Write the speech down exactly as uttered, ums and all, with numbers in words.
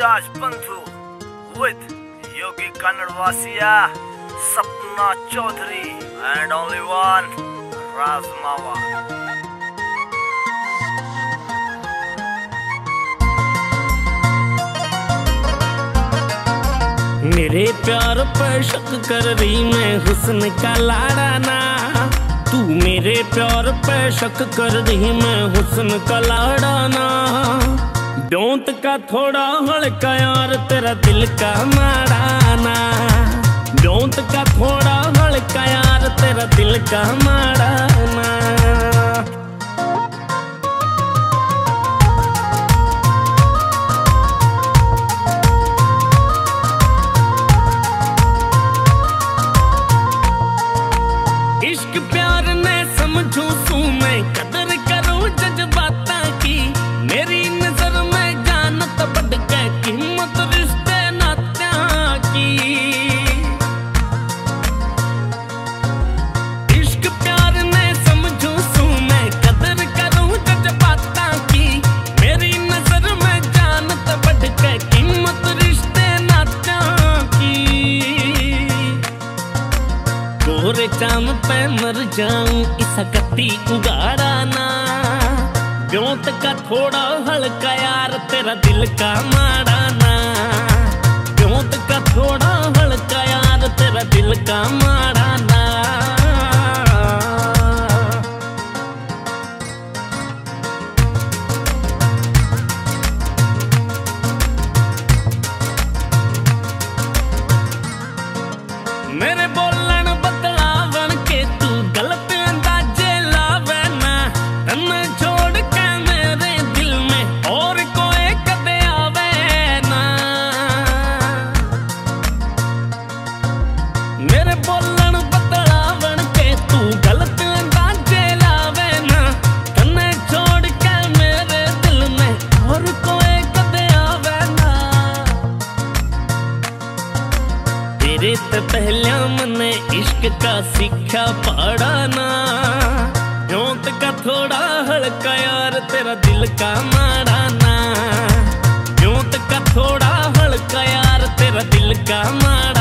Raj Banshu with Yogi Kanwar Sia, Sapna Chaudhary and only one, Razmara. मेरे प्यार पर शक कर रही मैं हुस्न का लाड़ाना, तू मेरे प्यार पर शक कर रही मैं हुस्न का लाड़ाना। डोंट का थोड़ा हल्का यार तेरा दिल का माराना, डोंट का थोड़ा हल्का यार तेरा दिल का माराना। इश्क प्यार न समझू तू मैं कदर करूं जज्बाता की, मेरी नजर में जान तो बढ़के कीमत रिश्ते नात्या की। इश्क प्यार न समझू तू मैं कदर करूं जज्बाता की, मेरी नजर में जान तो बढ़के कीमत रिश्ते नात्या की। गोरे चाम पे मर जाऊं इस हकती उगाड़ाना, ब्योंत का थोड़ा हल्का यार तेरा दिल का माराना, ब्योंत का थोड़ा हल्का यार तेरा दिल का माराना। मेरे बोलन बतलावन के तू गलत अंदाजे लावे ना, तन्ने छोड़ के मेरे दिल में और कोई कदे आवे ना। मेरे बोलन बतलावन के तू गलत अंदाजे लावे ना, तन्ने छोड़ के मेरे दिल में और कोई कदे आवे ना। तेरे ते पहले मने इश्क का सिक्का पढ़ाना, जोंत का थोड़ा हल्का यार तेरा दिल का माराना, जोंत का थोड़ा हल्का यार तेरा दिल का मारा।